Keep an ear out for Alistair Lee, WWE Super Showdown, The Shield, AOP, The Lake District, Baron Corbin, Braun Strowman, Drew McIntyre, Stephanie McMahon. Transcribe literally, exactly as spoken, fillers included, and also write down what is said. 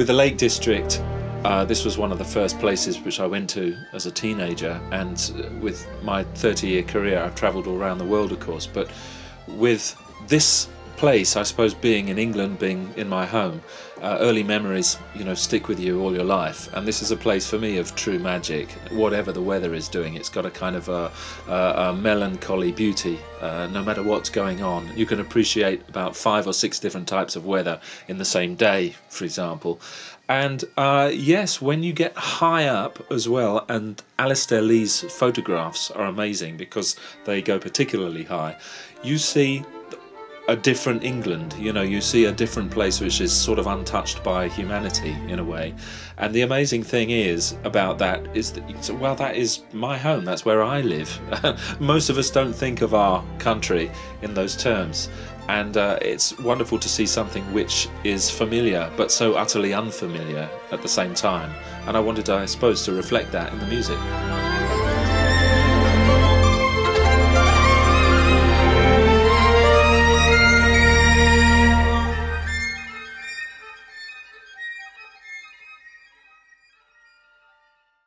With the Lake District, uh, this was one of the first places which I went to as a teenager, and with my thirty year career I've travelled all around the world, of course, but with this place, I suppose, being in England, being in my home, uh, early memories, you know, stick with you all your life, and this is a place for me of true magic. Whatever the weather is doing, it's got a kind of a, a, a melancholy beauty, uh, no matter what's going on. You can appreciate about five or six different types of weather in the same day, for example. And uh, yes, when you get high up as well, and Alistair Lee's photographs are amazing because they go particularly high, you see a different England, you know, you see a different place which is sort of untouched by humanity in a way. And the amazing thing is about that is that you can say, well, that is my home, that's where I live. Most of us don't think of our country in those terms. And uh, it's wonderful to see something which is familiar but so utterly unfamiliar at the same time. And I wanted, I suppose, to reflect that in the music.